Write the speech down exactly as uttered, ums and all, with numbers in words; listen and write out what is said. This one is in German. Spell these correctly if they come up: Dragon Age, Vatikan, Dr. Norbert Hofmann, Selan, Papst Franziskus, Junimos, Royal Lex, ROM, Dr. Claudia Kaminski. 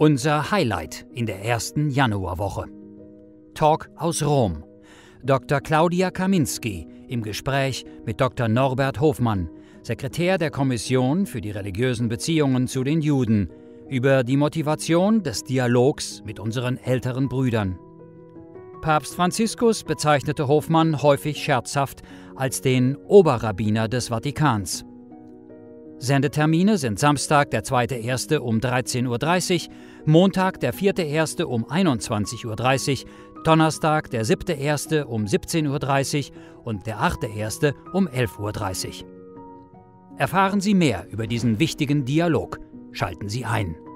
Unser Highlight in der ersten Januarwoche. Talk aus Rom. Doktor Claudia Kaminski im Gespräch mit Doktor Norbert Hofmann, Sekretär der Kommission für die religiösen Beziehungen zu den Juden, über die Motivation des Dialogs mit unseren älteren Brüdern. Papst Franziskus bezeichnete Hofmann häufig scherzhaft als den Oberrabbiner des Vatikans. Sendetermine sind Samstag, der zweite Erste um dreizehn Uhr dreißig, Montag, der vierte Erste um einundzwanzig Uhr dreißig, Donnerstag, der siebte Erste um siebzehn Uhr dreißig und der achte Erste um elf Uhr dreißig. Erfahren Sie mehr über diesen wichtigen Dialog. Schalten Sie ein.